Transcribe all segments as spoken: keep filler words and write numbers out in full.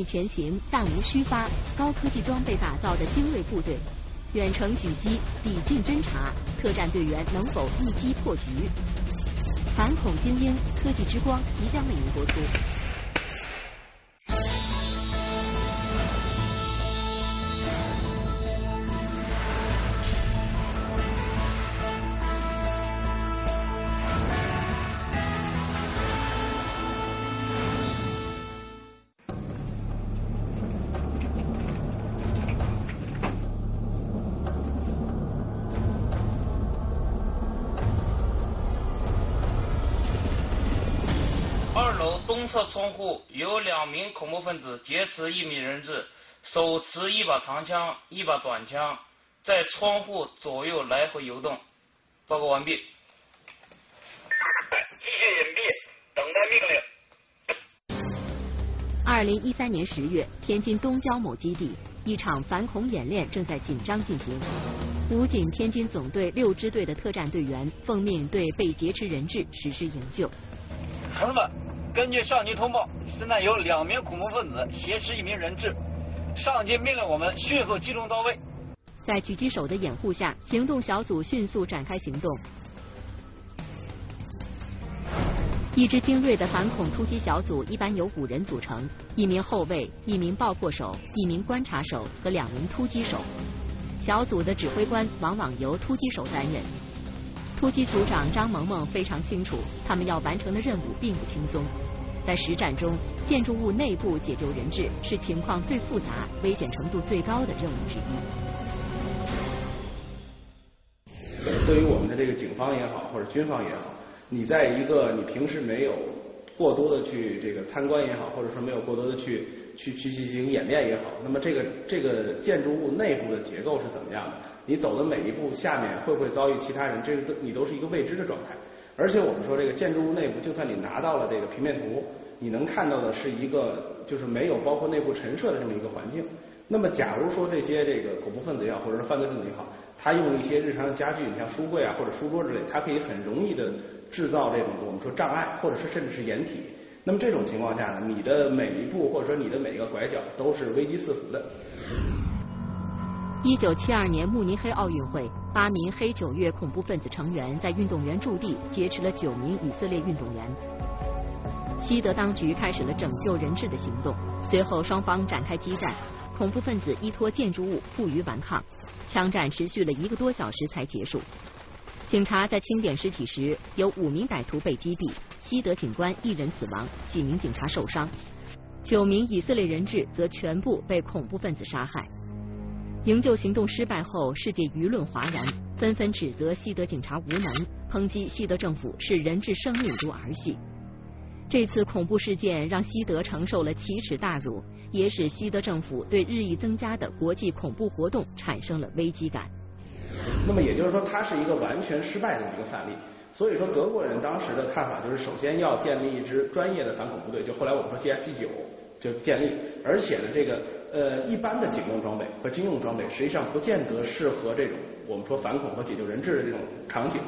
密前行，弹无虚发，高科技装备打造的精锐部队，远程狙击，抵近侦察，特战队员能否一击破局？反恐精英，科技之光即将为您播出。东侧窗户有两名恐怖分子劫持一名人质，手持一把长枪、一把短枪，在窗户左右来回游动。报告完毕。继续隐蔽，等待命令。二零一三年十月，天津东郊某基地，一场反恐演练正在紧张进行。武警天津总队六支队的特战队员奉命对被劫持人质实施营救。同志们。 根据上级通报，现在有两名恐怖分子挟持一名人质，上级命令我们迅速集中到位。在狙击手的掩护下，行动小组迅速展开行动。一支精锐的反恐突击小组一般由五人组成：一名后卫、一名爆破手、一名观察手和两名突击手。小组的指挥官往往由突击手担任。 突击组长张萌萌非常清楚，他们要完成的任务并不轻松。在实战中，建筑物内部解救人质是情况最复杂、危险程度最高的任务之一。对于我们的这个警方也好，或者军方也好，你在一个你平时没有过多的去这个参观也好，或者说没有过多的去去去进行演练也好，那么这个这个建筑物内部的结构是怎么样的？ 你走的每一步，下面会不会遭遇其他人？这个你都是一个未知的状态。而且我们说，这个建筑物内部，就算你拿到了这个平面图，你能看到的是一个就是没有包括内部陈设的这么一个环境。那么，假如说这些这个恐怖分子也好，或者是犯罪分子也好，他用一些日常的家具，你像书柜啊或者书桌之类，他可以很容易的制造这种我们说障碍，或者是甚至是掩体。那么这种情况下呢，你的每一步或者说你的每一个拐角都是危机四伏的。 一九七二年慕尼黑奥运会，八名黑九月恐怖分子成员在运动员驻地劫持了九名以色列运动员。西德当局开始了拯救人质的行动，随后双方展开激战，恐怖分子依托建筑物负隅顽抗，枪战持续了一个多小时才结束。警察在清点尸体时，有五名歹徒被击毙，西德警官一人死亡，几名警察受伤，九名以色列人质则全部被恐怖分子杀害。 营救行动失败后，世界舆论哗然，纷纷指责西德警察无能，抨击西德政府视人质生命如儿戏。这次恐怖事件让西德承受了奇耻大辱，也使西德政府对日益增加的国际恐怖活动产生了危机感。那么也就是说，它是一个完全失败的一个范例。所以说，德国人当时的看法就是，首先要建立一支专业的反恐部队，就后来我们说 G I G 九就建立，而且呢，这个。 呃，一般的警用装备和军用装备，实际上不见得适合这种我们说反恐和解救人质的这种场景。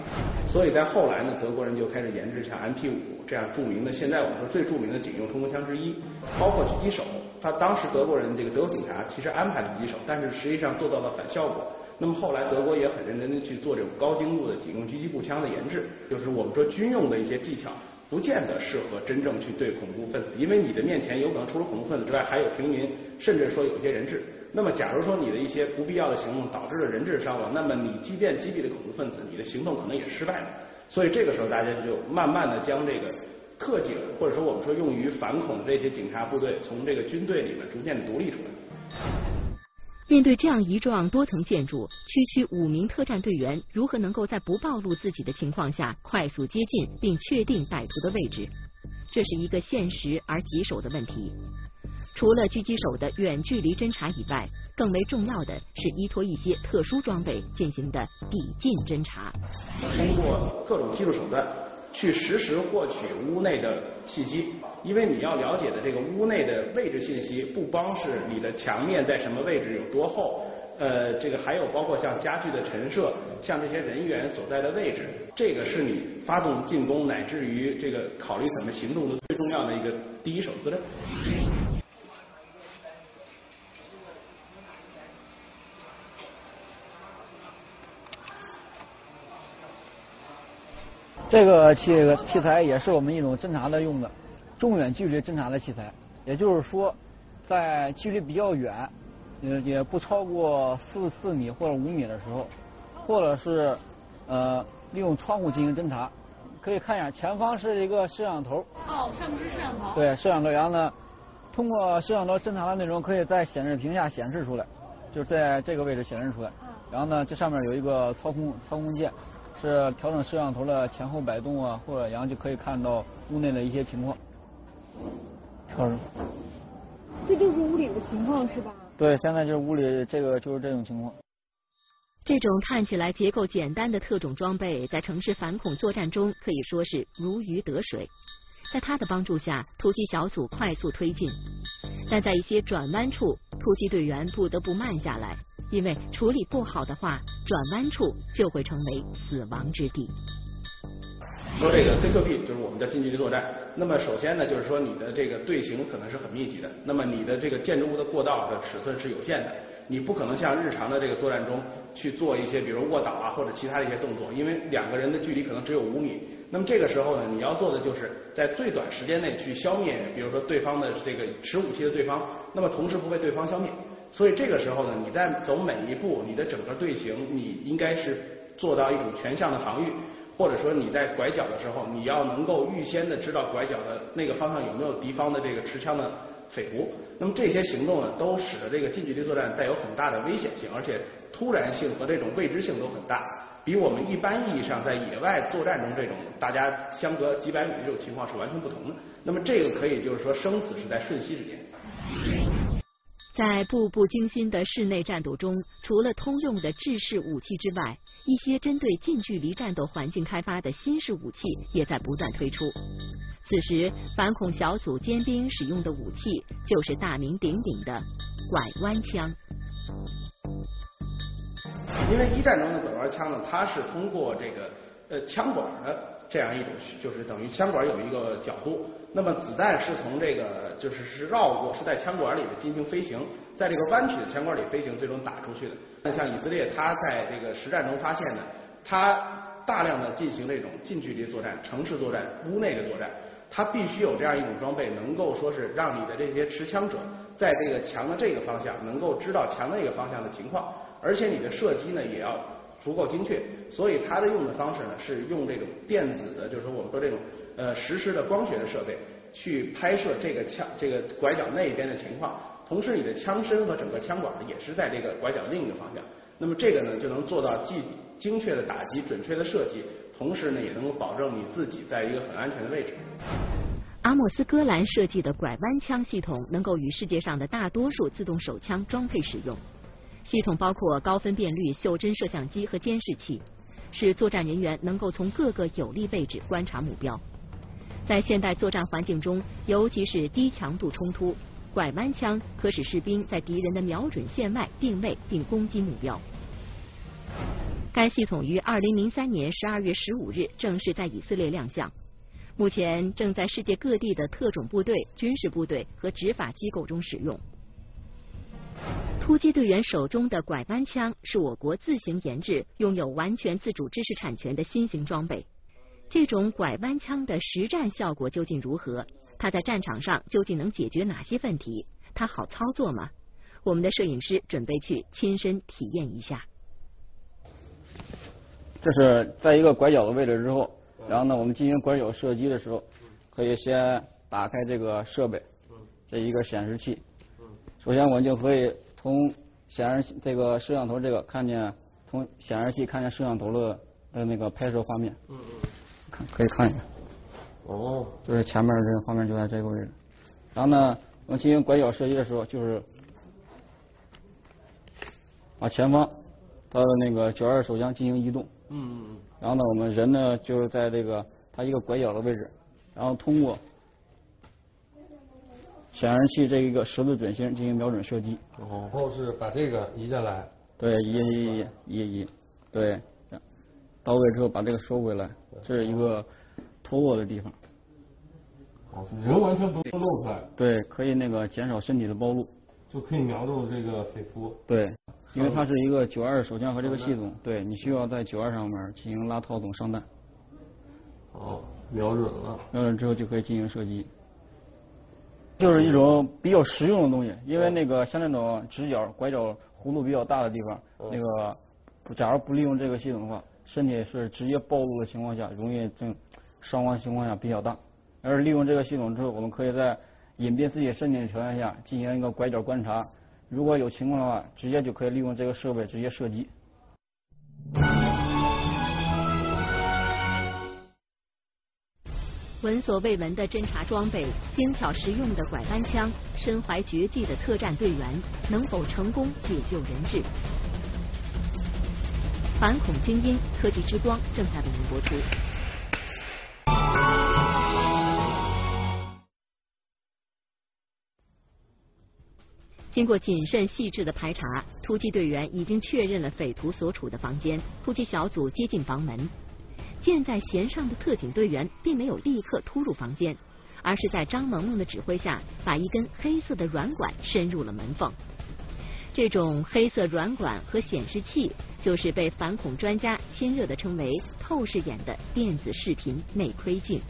所以在后来呢，德国人就开始研制像 M P 五这样著名的，现在我们说最著名的警用冲锋枪之一，包括狙击手。他当时德国人这个德国警察其实安排了狙击手，但是实际上做到了反效果。那么后来德国也很认真的去做这种高精度的警用狙击步枪的研制，就是我们说军用的一些技巧。 不见得适合真正去对恐怖分子，因为你的面前有可能除了恐怖分子之外，还有平民，甚至说有一些人质。那么，假如说你的一些不必要的行动导致了人质伤亡，那么你即便击毙了恐怖分子，你的行动可能也失败了。所以这个时候，大家就慢慢的将这个特警，或者说我们说用于反恐这些警察部队，从这个军队里面逐渐独立出来。面对这样一幢多层建筑，区区五名特战队员如何能够在不暴露自己的情况下快速接近并确定歹徒的位置？这是一个现实而棘手的问题。除了狙击手的远距离侦查以外，更为重要的是依托一些特殊装备进行的抵近侦查。通过各种技术手段去实时获取屋内的信息。 因为你要了解的这个屋内的位置信息，不光是你的墙面在什么位置有多厚，呃，这个还有包括像家具的陈设，像这些人员所在的位置，这个是你发动进攻乃至于这个考虑怎么行动的最重要的一个第一手资料。这个器器材也是我们一种侦察的用的，中远距离侦察的器材，也就是说，在距离比较远，呃，也不超过四十四米或者五米的时候，或者是呃利用窗户进行侦察。 可以看一下，前方是一个摄像头。哦，上面是摄像头。对，摄像头，然后呢，通过摄像头侦查的内容，可以在显示屏下显示出来，就在这个位置显示出来。然后呢，这上面有一个操控操控键，是调整摄像头的前后摆动啊，或者然后就可以看到屋内的一些情况。调整。这就是屋里的情况是吧？对，现在就是屋里这个就是这种情况。 这种看起来结构简单的特种装备，在城市反恐作战中可以说是如鱼得水。在它的帮助下，突击小组快速推进，但在一些转弯处，突击队员不得不慢下来，因为处理不好的话，转弯处就会成为死亡之地。说这个 C Q B 就是我们叫近距离作战。那么首先呢，就是说你的这个队形可能是很密集的，那么你的这个建筑物的过道的尺寸是有限的。 你不可能像日常的这个作战中去做一些，比如卧倒啊或者其他的一些动作，因为两个人的距离可能只有五米。那么这个时候呢，你要做的就是在最短时间内去消灭，比如说对方的这个持武器的对方，那么同时不被对方消灭。所以这个时候呢，你在走每一步，你的整个队形，你应该是做到一种全向的防御，或者说你在拐角的时候，你要能够预先的知道拐角的那个方向有没有敌方的这个持枪的。 匪徒，那么这些行动呢，都使得这个近距离作战带有很大的危险性，而且突然性和这种未知性都很大，比我们一般意义上在野外作战中这种大家相隔几百米这种情况是完全不同的。那么这个可以就是说生死是在瞬息之间。在步步惊心的室内战斗中，除了通用的制式武器之外，一些针对近距离战斗环境开发的新式武器也在不断推出。 此时，反恐小组尖兵使用的武器就是大名鼎鼎的拐弯枪。因为一战中的拐弯枪呢，它是通过这个呃枪管的这样一种，就是等于枪管有一个角度，那么子弹是从这个就是是绕过，是在枪管里面进行飞行，在这个弯曲的枪管里飞行，最终打出去的。那像以色列，它在这个实战中发现呢，它大量的进行这种近距离作战、城市作战、屋内的作战。 它必须有这样一种装备，能够说是让你的这些持枪者在这个墙的这个方向能够知道墙那个方向的情况，而且你的射击呢也要足够精确。所以它的用的方式呢是用这种电子的，就是我们说这种呃实时的光学的设备去拍摄这个枪这个拐角那边的情况，同时你的枪身和整个枪管也是在这个拐角另一个方向。那么这个呢就能做到既精确的打击、准确的射击。 同时呢，也能够保证你自己在一个很安全的位置。阿莫斯·戈兰设计的拐弯枪系统能够与世界上的大多数自动手枪装配使用。系统包括高分辨率袖珍摄像机和监视器，使作战人员能够从各个有利位置观察目标。在现代作战环境中，尤其是低强度冲突，拐弯枪可使士兵在敌人的瞄准线外定位并攻击目标。 该系统于二零零三年十二月十五日正式在以色列亮相，目前正在世界各地的特种部队、军事部队和执法机构中使用。突击队员手中的拐弯枪是我国自行研制、拥有完全自主知识产权的新型装备。这种拐弯枪的实战效果究竟如何？它在战场上究竟能解决哪些问题？它好操作吗？我们的摄影师准备去亲身体验一下。 这是在一个拐角的位置之后，然后呢，我们进行拐角射击的时候，可以先打开这个设备，这一个显示器。首先，我们就可以从显示这个摄像头这个看见，从显示器看见摄像头的呃那个拍摄画面。嗯嗯。看，可以看一下。哦。就是前面这个画面就在这个位置。然后呢，我们进行拐角射击的时候，就是往前方它的那个九二手枪进行移动。 嗯嗯然后呢，我们人呢就是在这个它一个拐角的位置，然后通过显示器这一个十字准心进行瞄准射击。然后是把这个移下来。对，移移移移移，对，到位之后把这个收回来，这是一个脱落的地方。哦，人完全不用露出来。对，可以那个减少身体的暴露。就可以瞄中这个匪徒。对。 因为它是一个九二手枪和这个系统，对你需要在九二上面进行拉套筒上弹。瞄准了，瞄准之后就可以进行射击。就是一种比较实用的东西，因为那个像那种直角、拐角、弧度比较大的地方，那个假如不利用这个系统的话，身体是直接暴露的情况下，容易增伤亡情况下比较大。而利用这个系统之后，我们可以在隐蔽自己身体的条件下进行一个拐角观察，如果有情况的话，直接就可以利用这个设备直接射击。 闻所未闻的侦察装备，精巧实用的拐扳枪，身怀绝技的特战队员，能否成功解救人质？反恐精英科技之光正在为您播出。经过谨慎细致的排查，突击队员已经确认了匪徒所处的房间。突击小组接近房门。 箭在弦上的特警队员并没有立刻突入房间，而是在张萌萌的指挥下，把一根黑色的软管伸入了门缝。这种黑色软管和显示器，就是被反恐专家亲热地称为“透视眼”的电子视频内窥镜。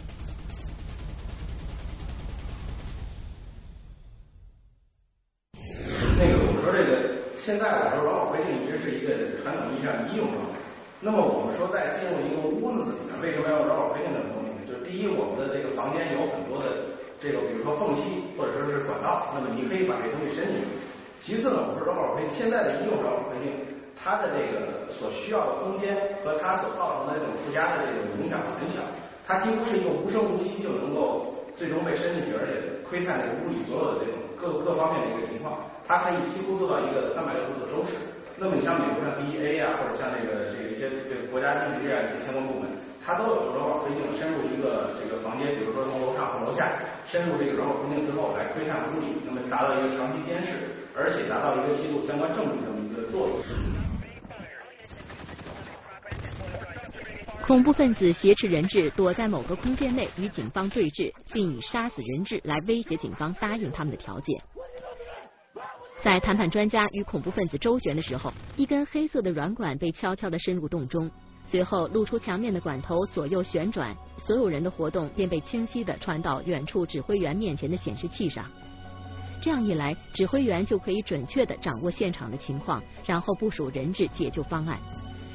那个我说这个，现在我说软管窥镜一直是一个传统意义上医用方法。 那么我们说，在进入一个屋子里面，为什么要用软管窥镜这种东西呢？就是第一，我们的这个房间有很多的这个，比如说缝隙或者说是管道，那么你可以把这东西伸进去。其次呢，我们说软管窥镜现在的医用软管窥镜，它的这个所需要的空间和它所造成的这种附加的这种影响很小，它几乎是一个无声无息就能够最终被伸进去，而且窥探这个屋里所有的这种各各方面的一个情况，它可以几乎做到一个三百六十度的周视。 那么你像美国像 D E A 啊，或者像这个这个一些这个国家地理这样一些相关部门，它都有软管窥镜深入一个这个房间，比如说从楼上或楼下深入这个软管窥镜之后来窥探屋里，那么达到一个长期监视，而且达到一个记录相关证据这么一个作用。恐怖分子挟持人质躲在某个空间内与警方对峙，并以杀死人质来威胁警方答应他们的条件。 在谈判专家与恐怖分子周旋的时候，一根黑色的软管被悄悄地深入洞中，随后露出墙面的管头左右旋转，所有人的活动便被清晰地传到远处指挥员面前的显示器上。这样一来，指挥员就可以准确地掌握现场的情况，然后部署人质解救方案，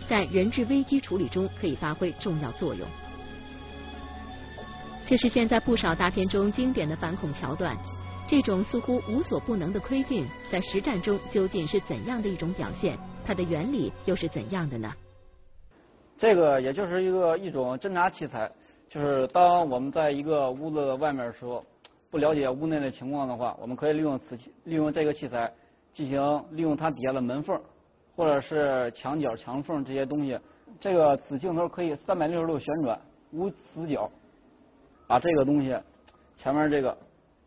在人质危机处理中可以发挥重要作用。这是现在不少大片中经典的反恐桥段。 这种似乎无所不能的窥镜，在实战中究竟是怎样的一种表现？它的原理又是怎样的呢？这个也就是一个一种侦察器材，就是当我们在一个屋子外面的时候，不了解屋内的情况的话，我们可以利用此利用这个器材进行利用它底下的门缝，或者是墙角、墙缝这些东西。这个此镜头可以三百六十度旋转，无死角，把这个东西前面这个。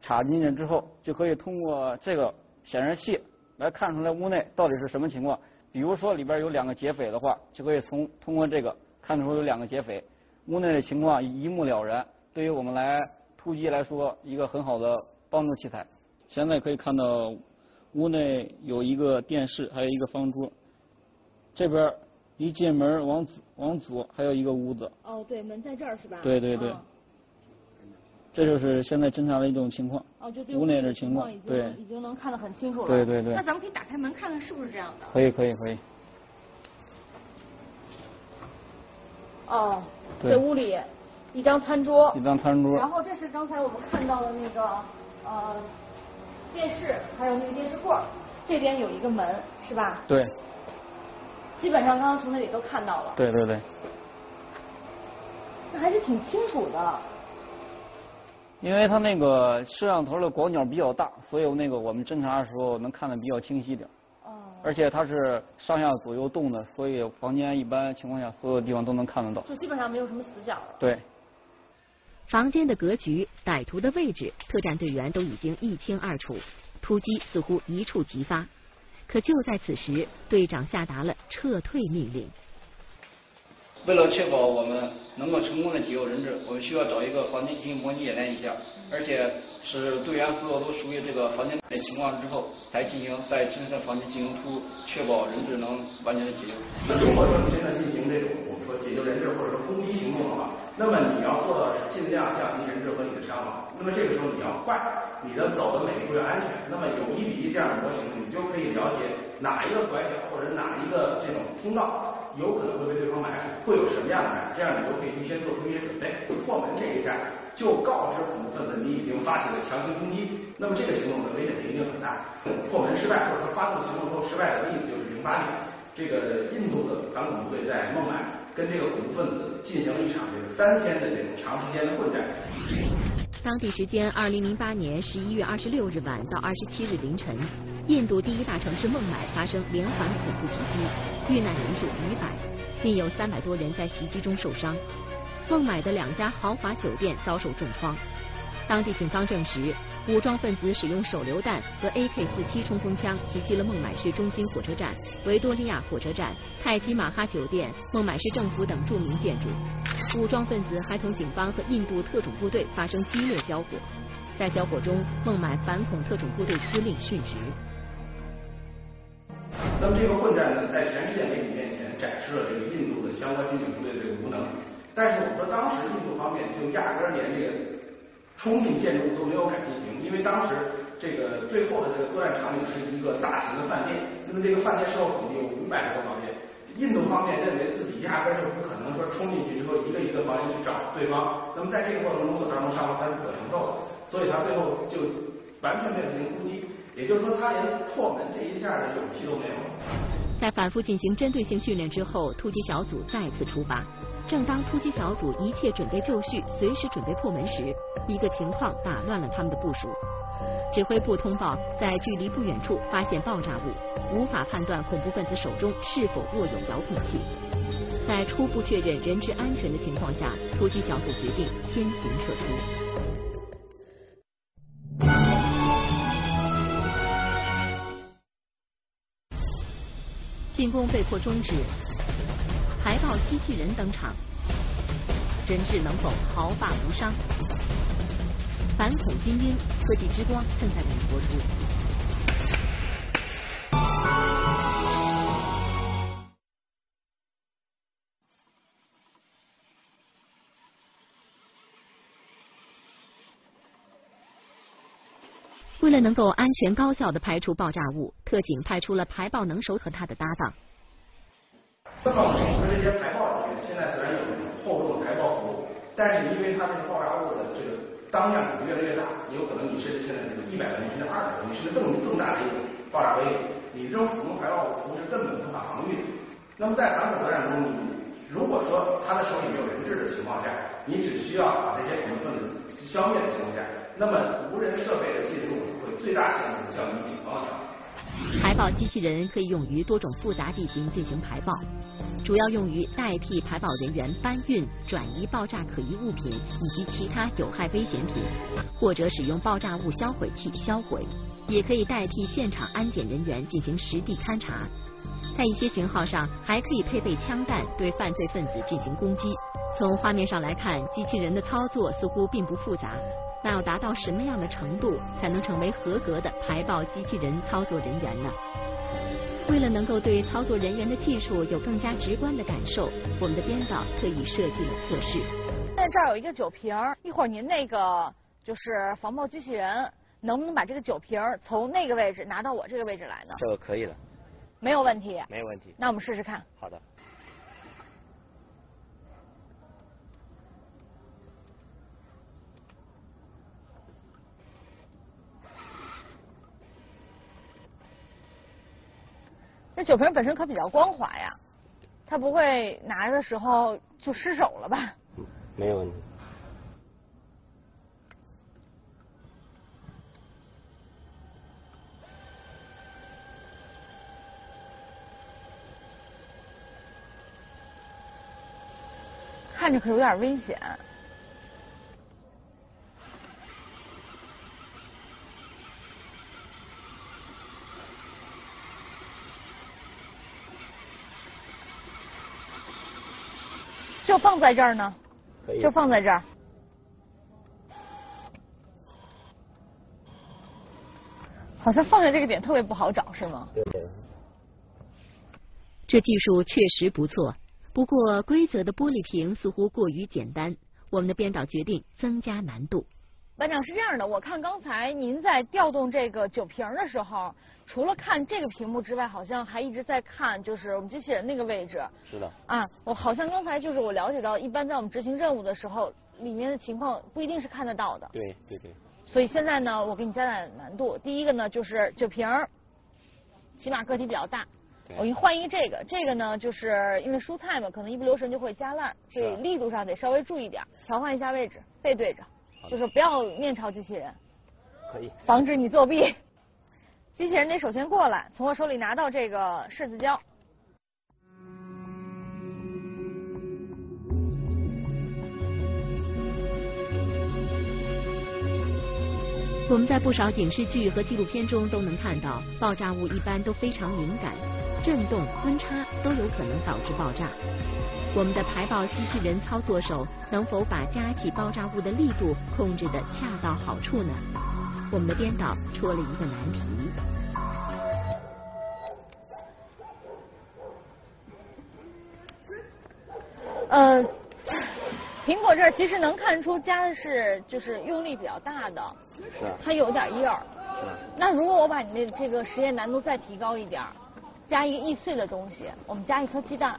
插进去之后，就可以通过这个显示器来看出来屋内到底是什么情况。比如说里边有两个劫匪的话，就可以从通过这个看出有两个劫匪，屋内的情况一目了然。对于我们来突击来说，一个很好的帮助器材。现在可以看到屋内有一个电视，还有一个方桌。这边一进门往往左还有一个屋子。哦，对，门在这儿是吧？对对对。哦 这就是现在侦查的一种情况，哦、就对屋内的情况，对，已经能看得很清楚了。对对对。那咱们可以打开门看看是不是这样的？可以可以可以。可以哦，这屋里一张餐桌，一张餐桌。然后这是刚才我们看到的那个呃电视，还有那个电视柜，这边有一个门是吧？对。基本上刚刚从那里都看到了。对对对。那还是挺清楚的。 因为它那个摄像头的广角比较大，所以那个我们侦查的时候能看得比较清晰点。哦。而且它是上下左右动的，所以房间一般情况下所有地方都能看得到。就基本上没有什么死角了。对。房间的格局、歹徒的位置，特战队员都已经一清二楚，突击似乎一触即发。可就在此时，队长下达了撤退命令。为了确保我们能够成功的解救人质，我们需要找一个环境进行模拟演练一下，而且使队员所有都熟悉这个环境的情况之后，才进行在真实的环境进行突入，确保人质能完全的解救。那如果说你真的进行这种我们说解救人质或者说攻击行动的话，那么你要做到是尽量降低人质和你的伤亡，那么这个时候你要快，你的走的每一步要安全，那么有一比一这样的模型，你就可以了解哪一个拐角或者哪一个这种通道。 有可能会被对方埋伏，会有什么样的埋伏？这样你就可以预先做出一些准备。破门这一下就告知恐怖分子你已经发起了强行攻击，那么这个行动的危险性一定很大。破门失败或者说发动行动后失败的例子就是零八年，这个印度的反恐部队在孟买跟这个恐怖分子进行了一场这个三天的这种长时间的混战。当地时间二零零八年十一月二十六日晚到二十七日凌晨，印度第一大城市孟买发生连环恐怖袭击。 遇难人数逾百，另有三百多人在袭击中受伤。孟买的两家豪华酒店遭受重创。当地警方证实，武装分子使用手榴弹和 A K 四七冲锋枪袭击了孟买市中心火车站、维多利亚火车站、泰姬玛哈酒店、孟买市政府等著名建筑。武装分子还同警方和印度特种部队发生激烈交火，在交火中，孟买反恐特种部队司令殉职。 那么这个混战呢，在全世界媒体面前展示了这个印度的相关军警部队的这个无能。但是我们说，当时印度方面就压根儿连这个冲进建筑都没有敢进行，因为当时这个最后的这个作战场景是一个大型的饭店。那么这个饭店售后统计有五百多个房间，印度方面认为自己压根儿就不可能说冲进去之后一个一个房间去找对方。那么在这个过程中所造成的伤亡，他是不可承受的，所以他最后就完全没有进行攻击。 也就是说，他连破门这一下的勇气都没有。在反复进行针对性训练之后，突击小组再次出发。正当突击小组一切准备就绪，随时准备破门时，一个情况打乱了他们的部署。指挥部通报，在距离不远处发现爆炸物，无法判断恐怖分子手中是否握有遥控器。在初步确认人质安全的情况下，突击小组决定先行撤出。 进攻被迫终止，排爆机器人登场，人质能否毫发无伤？反恐精英科技之光正在为您播出。为了能够安全高效的排除爆炸物。 特警派出了排爆能手和他的搭档。那么我们这些排爆人员现在虽然有厚重的排爆服务，但是因为它这个爆炸物的这个当量越来越大，也有可能你甚至现在是一百吨、甚至二百吨，甚至更更大的一种爆炸威力，你这种普通排爆服务是根本无法防御的。那么在反恐作战中，你如果说他的手里没有人质的情况下，你只需要把这些恐怖分子消灭的情况下，那么无人设备的进入会最大限度降低警方的。 排爆机器人可以用于多种复杂地形进行排爆，主要用于代替排爆人员搬运、转移爆炸可疑物品以及其他有害危险品，或者使用爆炸物销毁器销毁，也可以代替现场安检人员进行实地勘查。在一些型号上，还可以配备枪弹对犯罪分子进行攻击。从画面上来看，机器人的操作似乎并不复杂。 那要达到什么样的程度才能成为合格的排爆机器人操作人员呢？为了能够对操作人员的技术有更加直观的感受，我们的编导特意设计了测试。现在这儿有一个酒瓶，一会儿您那个就是防爆机器人能不能把这个酒瓶从那个位置拿到我这个位置来呢？这个可以的，没有问题。没有问题。那我们试试看。好的。 这酒瓶本身可比较光滑呀，它不会拿的时候就失手了吧？没有问题。看着可有点危险。 就放在这儿呢，可以。就放在这儿。好像放在这个点特别不好找，是吗？对。这技术确实不错，不过规则的玻璃瓶似乎过于简单，我们的编导决定增加难度。 班长是这样的，我看刚才您在调动这个酒瓶的时候，除了看这个屏幕之外，好像还一直在看就是我们机器人那个位置。是的。啊，我好像刚才就是我了解到，一般在我们执行任务的时候，里面的情况不一定是看得到的。对对对。所以现在呢，我给你加大点难度。第一个呢，就是酒瓶，起码个体比较大。我给你换一个这个，这个呢，就是因为蔬菜嘛，可能一不留神就会夹烂，所以力度上得稍微注意点，调换一下位置，背对着。 就是不要面朝机器人，可以防止你作弊。机器人得首先过来，从我手里拿到这个柿子胶。我们在不少影视剧和纪录片中都能看到，爆炸物一般都非常敏感，震动、温差都有可能导致爆炸。 我们的排爆机器人操作手能否把夹起爆炸物的力度控制得恰到好处呢？我们的编导戳了一个难题。呃，苹果这儿其实能看出夹的是就是用力比较大的，是啊，它有点硬。是啊。那如果我把你的这个实验难度再提高一点，加一个易碎的东西，我们加一颗鸡蛋。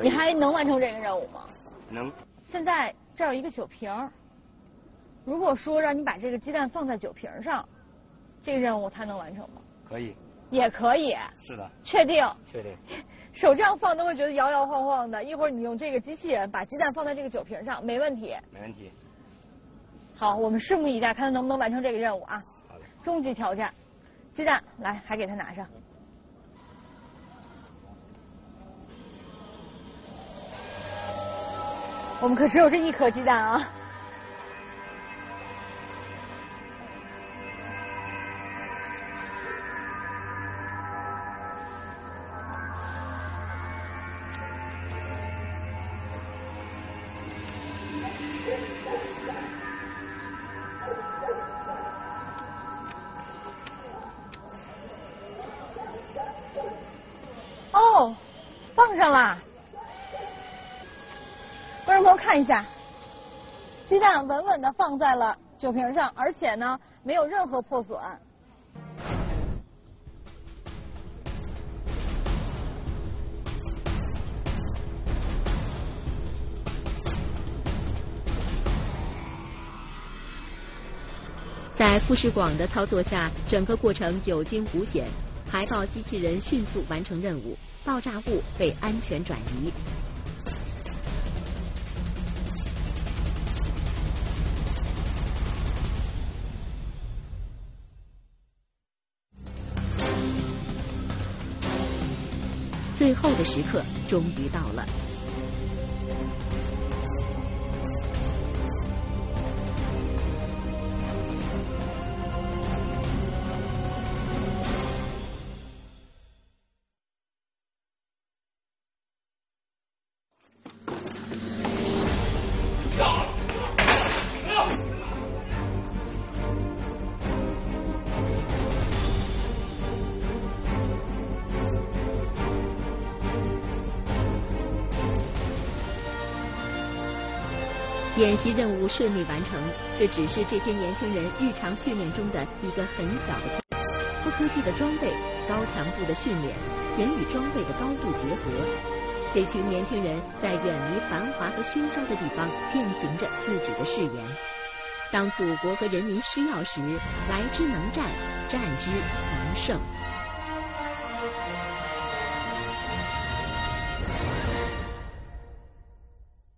你还能完成这个任务吗？能。现在这儿有一个酒瓶，如果说让你把这个鸡蛋放在酒瓶上，这个任务它能完成吗？可以。也可以。是的。确定。确定。手这样放都会觉得摇摇晃晃的，一会儿你用这个机器人把鸡蛋放在这个酒瓶上，没问题。没问题。好，我们拭目以待，看看能不能完成这个任务啊！好的。终极挑战，鸡蛋来，还给它拿上。 我们可只有这一颗鸡蛋啊！哦，放上了。 观众朋友看一下，鸡蛋稳稳的放在了酒瓶上，而且呢没有任何破损。在富士广的操作下，整个过程有惊无险，排爆机器人迅速完成任务，爆炸物被安全转移。 最后的时刻终于到了。演习任务顺利完成，这只是这些年轻人日常训练中的一个很小的。高科技的装备、高强度的训练，人与装备的高度结合，这群年轻人在远离繁华和喧嚣的地方践行着自己的誓言。当祖国和人民需要时，来之能战，战之能胜。